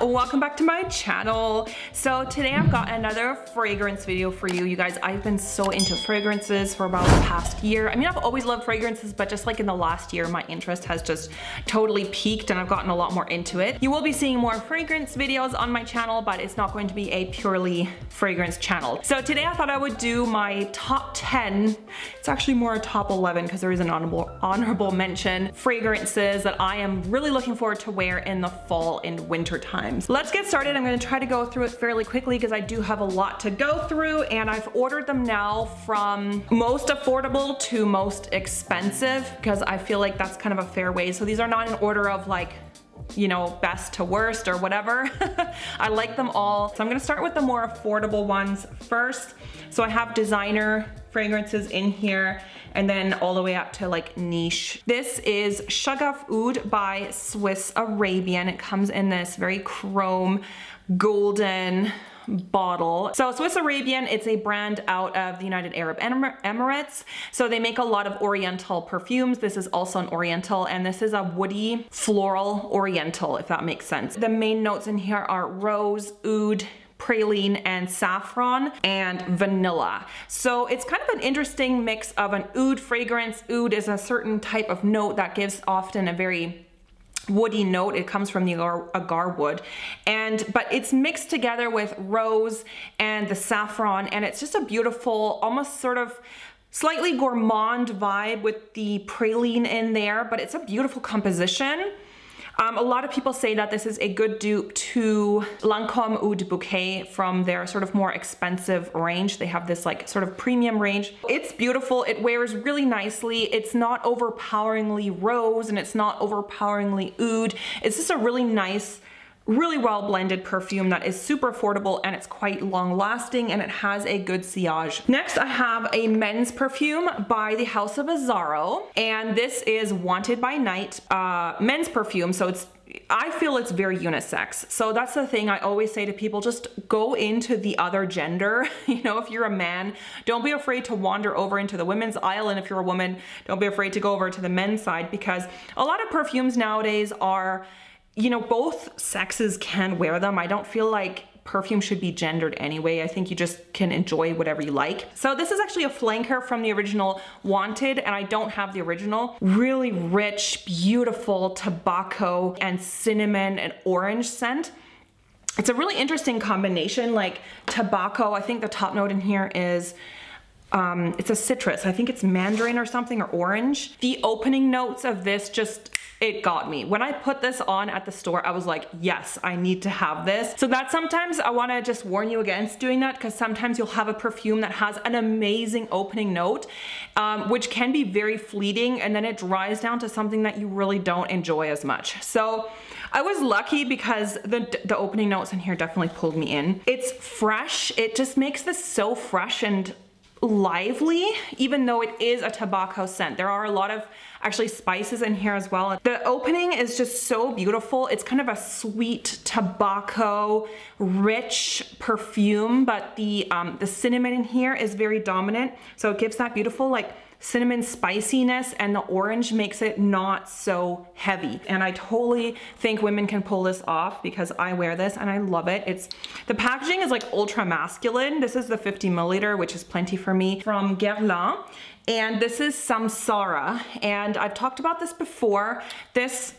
Welcome back to my channel. So today I've got another fragrance video for you. You guys, I've been so into fragrances for about the past year. I mean, I've always loved fragrances, but just like in the last year, my interest has just totally peaked and I've gotten a lot more into it. You will be seeing more fragrance videos on my channel, but it's not going to be a purely fragrance channel. So today I thought I would do my top 10, it's actually more a top 11 because there is an honorable mention, fragrances that I am really looking forward to wear in the fall and winter times. Let's get started. I'm going to try to go through it fairly quickly because I do have a lot to go through, and I've ordered them now from most affordable to most expensive because I feel like that's kind of a fair way. So these are not in order of like, you know, best to worst or whatever. I like them all. So I'm gonna start with the more affordable ones first. So I have designer fragrances in here and then all the way up to like niche. This is Shaghaf Oud by Swiss Arabian. It comes in this very chrome golden bottle. So Swiss Arabian, it's a brand out of the United Arab Emirates. So they make a lot of oriental perfumes. This is also an oriental, and this is a woody floral oriental, if that makes sense. The main notes in here are rose, oud, praline and saffron and vanilla. So it's kind of an interesting mix of an oud fragrance. Oud is a certain type of note that gives often a very woody note. It comes from the agar wood, but it's mixed together with rose and the saffron, and it's just a beautiful, almost sort of slightly gourmand vibe with the praline in there, but it's a beautiful composition. A lot of people say that this is a good dupe to Lancôme Oud Bouquet from their sort of more expensive range. They have this like sort of premium range. It's beautiful. It wears really nicely. It's not overpoweringly rose and it's not overpoweringly oud. It's just a really nice, really well blended perfume that is super affordable, and it's quite long lasting, and it has a good sillage. Next, I have a men's perfume by the House of Azzaro, and this is Wanted by Night men's perfume. So I feel it's very unisex. So that's the thing I always say to people, just go into the other gender. You know, if you're a man, don't be afraid to wander over into the women's aisle. And if you're a woman, don't be afraid to go over to the men's side, because a lot of perfumes nowadays are, you know, both sexes can wear them. I don't feel like perfume should be gendered anyway. I think you just can enjoy whatever you like. So this is actually a flanker from the original Wanted, and I don't have the original. Really rich, beautiful tobacco and cinnamon and orange scent. It's a really interesting combination, like tobacco. I think the top note in here is it's a citrus. I think it's mandarin or something, or orange. The opening notes of this just, it got me. When I put this on at the store, I was like, yes, I need to have this. So that sometimes I wanna just warn you against doing that, because sometimes you'll have a perfume that has an amazing opening note, which can be very fleeting, and then it dries down to something that you really don't enjoy as much. So I was lucky because the opening notes in here definitely pulled me in. It's fresh. It just makes this so fresh and lively, even though it is a tobacco scent. There are a lot of actually spices in here as well. The opening is just so beautiful. It's kind of a sweet tobacco rich perfume, but the cinnamon in here is very dominant, so it gives that beautiful like cinnamon spiciness, and the orange makes it not so heavy. And I totally think women can pull this off because I wear this and I love it. It's, the packaging is like ultra masculine. This is the 50 milliliter, which is plenty for me, from Guerlain. And this is Samsara. And I've talked about this before. This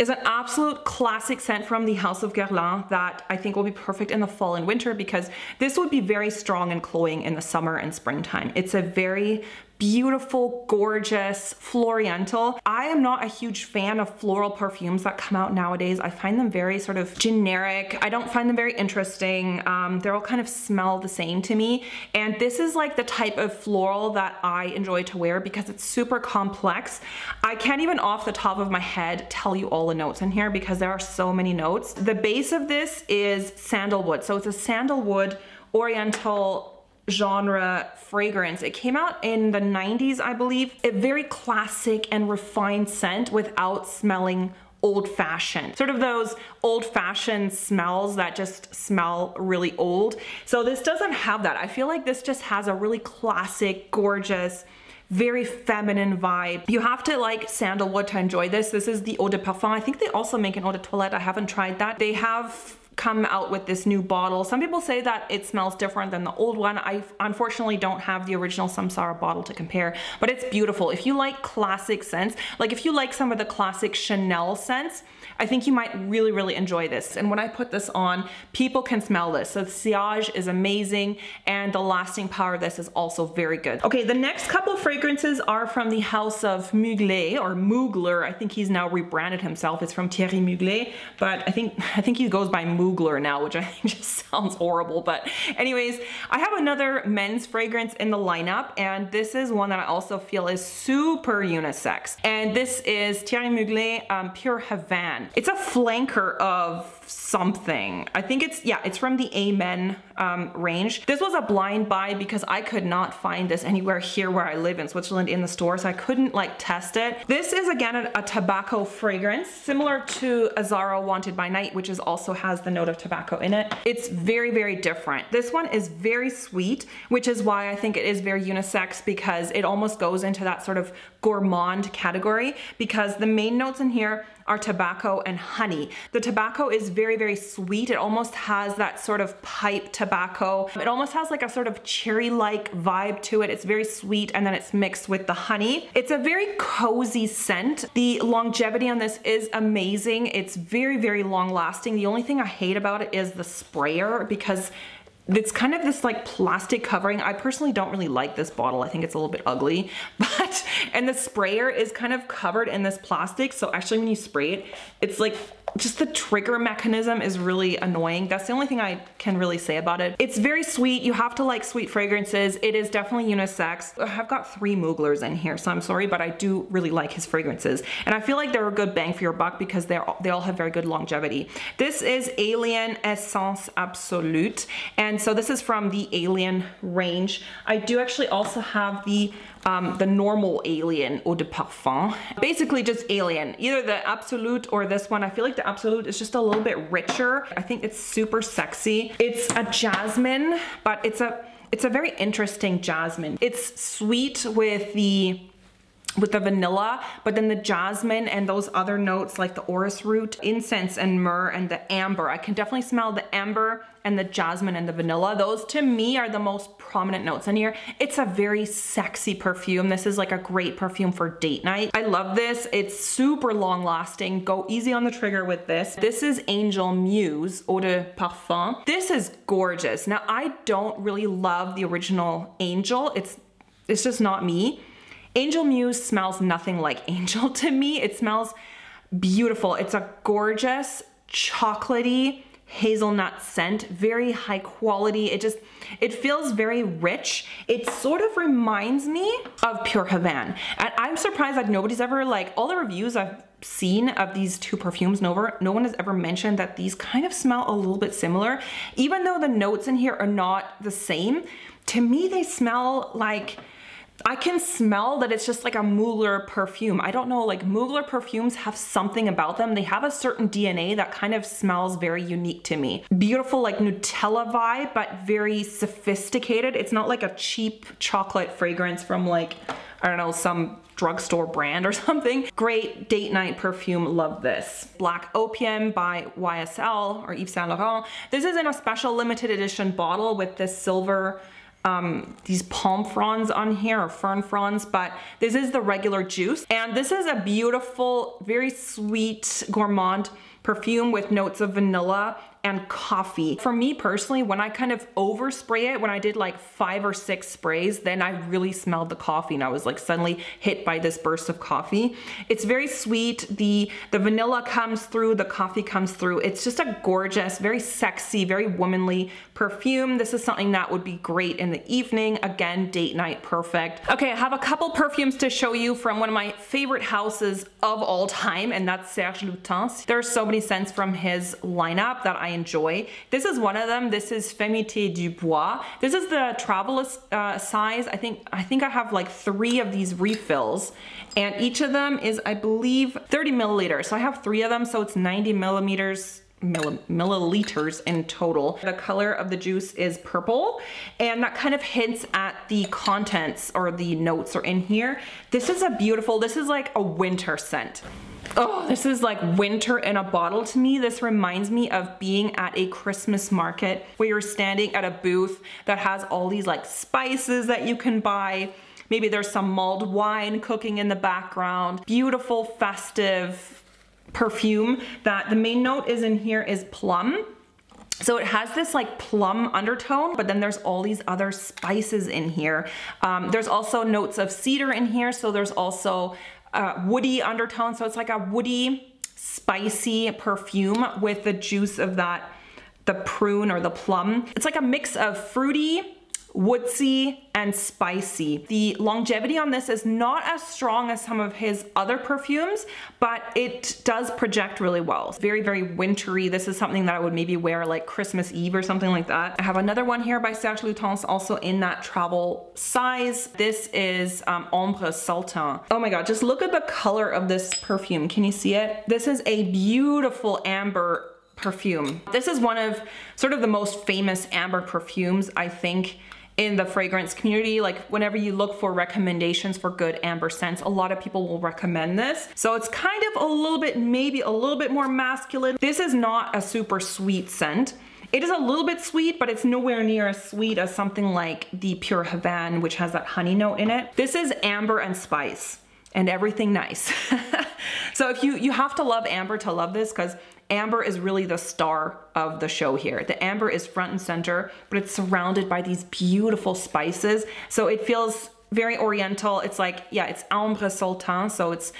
is an absolute classic scent from the House of Guerlain that I think will be perfect in the fall and winter, because this would be very strong and cloying in the summer and springtime. It's a very beautiful, gorgeous floriental. I am not a huge fan of floral perfumes that come out nowadays. I find them very sort of generic. I don't find them very interesting. They're all kind of smell the same to me. And this is like the type of floral that I enjoy to wear because it's super complex. I can't even off the top of my head tell you all the notes in here because there are so many notes. The base of this is sandalwood. So it's a sandalwood oriental genre fragrance. It came out in the 90s, I believe. A very classic and refined scent without smelling old-fashioned. Sort of those old-fashioned smells that just smell really old. So this doesn't have that. I feel like this just has a really classic, gorgeous, very feminine vibe. You have to like sandalwood to enjoy this. This is the Eau de Parfum. I think they also make an Eau de Toilette. I haven't tried that. They have come out with this new bottle. Some people say that it smells different than the old one. I unfortunately don't have the original Samsara bottle to compare, but it's beautiful. If you like classic scents, like if you like some of the classic Chanel scents, I think you might really, really enjoy this. And when I put this on, people can smell this. So the sillage is amazing and the lasting power of this is also very good. Okay, the next couple fragrances are from the house of Mugler or Mugler. I think he's now rebranded himself. It's from Thierry Mugler, but I think he goes by Mugler now, which I think just sounds horrible. But anyways, I have another men's fragrance in the lineup, and this is one that I also feel is super unisex. And this is Thierry Mugler Pure Havane. It's a flanker of something. I think it's, yeah, it's from the Amen range. This was a blind buy because I could not find this anywhere here where I live in Switzerland in the store, so I couldn't like test it. This is again a tobacco fragrance, similar to Azzaro Wanted by Night, which is also has the note of tobacco in it. It's very, very different. This one is very sweet, which is why I think it is very unisex, because it almost goes into that sort of gourmand category, because the main notes in here are tobacco and honey. The tobacco is very, very sweet. It almost has that sort of pipe tobacco. It almost has like a sort of cherry-like vibe to it. It's very sweet, and then it's mixed with the honey. It's a very cozy scent. The longevity on this is amazing. It's very, very long-lasting. The only thing I hate about it is the sprayer, because it's kind of this like plastic covering. I personally don't really like this bottle. I think it's a little bit ugly, but, and the sprayer is kind of covered in this plastic. So actually when you spray it, it's like, just the trigger mechanism is really annoying. That's the only thing I can really say about it. It's very sweet. You have to like sweet fragrances. It is definitely unisex. I've got three Muglers in here, so I'm sorry, but I do really like his fragrances. And I feel like they're a good bang for your buck because they all have very good longevity. This is Alien Essence Absolute. And so this is from the Alien range. I do actually also have the normal Alien Eau de Parfum. Basically just Alien, either the Absolute or this one. I feel like the Absolute is just a little bit richer. I think it's super sexy. It's a jasmine, but it's a very interesting jasmine. It's sweet with the vanilla, but then the jasmine and those other notes like the orris root, incense and myrrh, and the amber. I can definitely smell the amber and the jasmine and the vanilla. Those to me are the most prominent notes in here. It's a very sexy perfume. This is like a great perfume for date night. I love this. It's super long lasting. Go easy on the trigger with this. This is Angel Muse Eau de Parfum. This is gorgeous. Now I don't really love the original Angel. It's just not me. Angel Muse smells nothing like Angel to me. It smells beautiful. It's a gorgeous chocolatey hazelnut scent, very high quality. It feels very rich. It sort of reminds me of Pure Havane. And I'm surprised that nobody's ever, like, all the reviews I've seen of these two perfumes, no one has ever mentioned that these kind of smell a little bit similar. Even though the notes in here are not the same, to me they smell like, I can smell that it's just like a Mugler perfume. I don't know, like Mugler perfumes have something about them. They have a certain DNA that kind of smells very unique to me. Beautiful like Nutella vibe, but very sophisticated. It's not like a cheap chocolate fragrance from like, I don't know, some drugstore brand or something. Great date night perfume, love this. Black Opium by YSL or Yves Saint Laurent. This is in a special limited edition bottle with this silver, these palm fronds on here, or fern fronds, but this is the regular juice. And this is a beautiful, very sweet gourmand perfume with notes of vanilla and coffee. For me personally, when I kind of overspray it, when I did like 5 or 6 sprays, then I really smelled the coffee and I was like suddenly hit by this burst of coffee. It's very sweet. The vanilla comes through, the coffee comes through. It's just a gorgeous, very sexy, very womanly perfume. This is something that would be great in the evening. Again, date night, perfect. Okay, I have a couple perfumes to show you from one of my favorite houses of all time, and that's Serge Lutens. There are so many scents from his lineup that I enjoy. This is one of them. This is Femité du Bois. This is the travel size. I think I have like 3 of these refills, and each of them is, I believe, 30 milliliters. So I have 3 of them, so it's 90 milliliters milliliters in total. The color of the juice is purple, and that kind of hints at the contents, or the notes are in here. This is a beautiful, this is like a winter scent. Oh, this is like winter in a bottle to me. This reminds me of being at a Christmas market where you're standing at a booth that has all these like spices that you can buy. Maybe there's some mulled wine cooking in the background. Beautiful, festive perfume. That the main note is in here is plum. So it has this like plum undertone, but then there's all these other spices in here. There's also notes of cedar in here. So there's also woody undertone. So it's like a woody, spicy perfume with the juice of that, the prune or the plum. It's like a mix of fruity, woodsy, and spicy. The longevity on this is not as strong as some of his other perfumes, but it does project really well. It's very, very wintry. This is something that I would maybe wear like Christmas Eve or something like that. I have another one here by Serge Lutens, also in that travel size. This is Ambre Sultan. Oh my God, just look at the color of this perfume. Can you see it? This is a beautiful amber perfume. This is one of sort of the most famous amber perfumes, I think, in the fragrance community. Like whenever you look for recommendations for good amber scents, a lot of people will recommend this. So it's kind of a little bit, maybe a little bit more masculine. This is not a super sweet scent. It is a little bit sweet, but it's nowhere near as sweet as something like the Pure Havane, which has that honey note in it. This is amber and spice and everything nice. So if you have to love amber to love this, because amber is really the star of the show here. The amber is front and center, but it's surrounded by these beautiful spices. So it feels very oriental. It's like, yeah, it's Ambre Sultan. So it's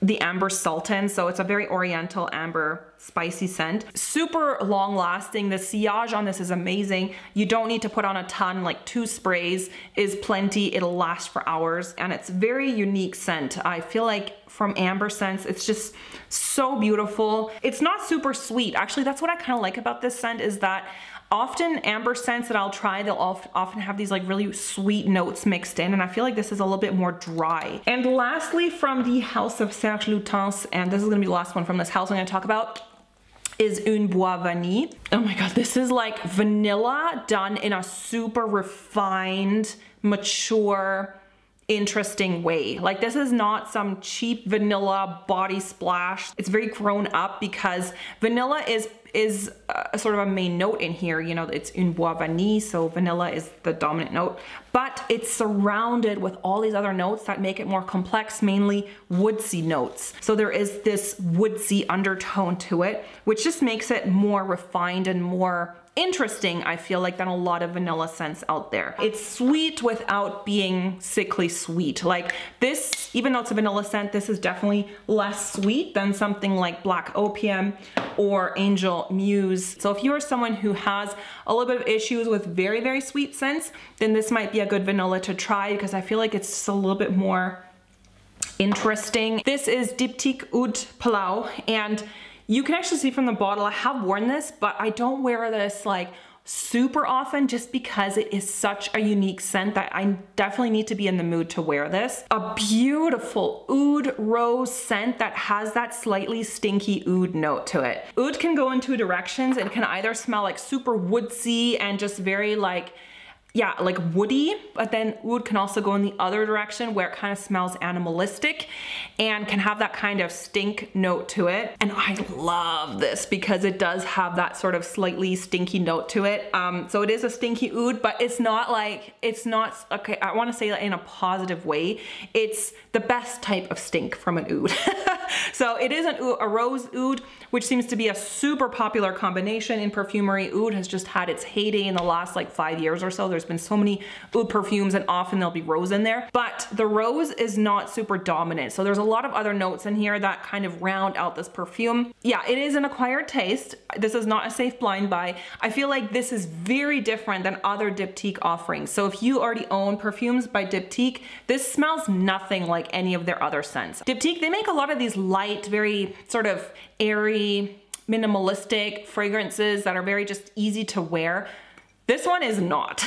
the Amber Sultan. So it's a very oriental amber spicy scent. Super long lasting. The sillage on this is amazing. You don't need to put on a ton, like 2 sprays is plenty. It'll last for hours. And it's very unique scent. I feel like from amber scents, it's just so beautiful. It's not super sweet. Actually, that's what I kind of like about this scent, is that often amber scents that I'll try, they'll often have these like really sweet notes mixed in, and I feel like this is a little bit more dry. And lastly, from the house of Serge Lutens, and this is gonna be the last one from this house I'm gonna talk about, is Un Bois Vanille. Oh my God, this is like vanilla done in a super refined, mature, interesting way. Like this is not some cheap vanilla body splash. It's very grown up, because vanilla is sort of a main note in here. You know, it's Un Bois Vanille, so vanilla is the dominant note, but it's surrounded with all these other notes that make it more complex, mainly woodsy notes. So there is this woodsy undertone to it, which just makes it more refined and more interesting, I feel like, than a lot of vanilla scents out there. It's sweet without being sickly sweet. Like this, even though it's a vanilla scent, this is definitely less sweet than something like Black Opium or Angel Muse. So if you are someone who has a little bit of issues with very, very sweet scents, then this might be a good vanilla to try, because I feel like it's just a little bit more interesting. This is Diptyque Oud Palau, and you can actually see from the bottle, I have worn this, but I don't wear this like super often, just because it is such a unique scent that I definitely need to be in the mood to wear this. A beautiful oud rose scent that has that slightly stinky oud note to it. Oud can go in 2 directions. It can either smell like super woodsy and just very like, yeah, like woody, but then oud can also go in the other direction where it kind of smells animalistic and can have that kind of stink note to it. And I love this because it does have that sort of slightly stinky note to it. So it is a stinky oud, but it's not like, it's not, okay, I want to say that in a positive way. It's the best type of stink from an oud. So it is a rose oud, which seems to be a super popular combination in perfumery. Oud has just had its heyday in the last like 5 years or so. There's been so many oud perfumes, and often there'll be rose in there, but the rose is not super dominant. So there's a lot of other notes in here that kind of round out this perfume. Yeah, it is an acquired taste. This is not a safe blind buy. I feel like this is very different than other Diptyque offerings. So if you already own perfumes by Diptyque, this smells nothing like any of their other scents. Diptyque, they make a lot of these light, very sort of airy, minimalistic fragrances that are very just easy to wear. This one is not.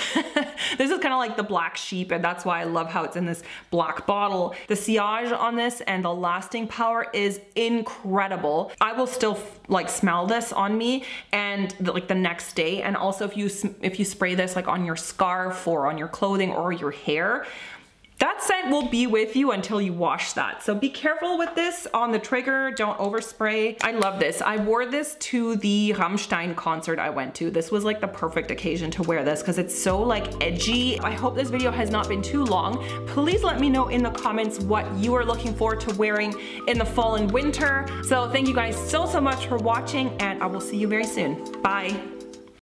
This is kind of like the black sheep, and that's why I love how it's in this black bottle. The sillage on this and the lasting power is incredible. I will still like smell this on me and like the next day. And also if you spray this like on your scarf or on your clothing or your hair, that scent will be with you until you wash that. So be careful with this on the trigger. Don't overspray. I love this. I wore this to the Rammstein concert I went to. This was like the perfect occasion to wear this because it's so like edgy. I hope this video has not been too long. Please let me know in the comments what you are looking forward to wearing in the fall and winter. So thank you guys so much for watching, and I will see you very soon. Bye.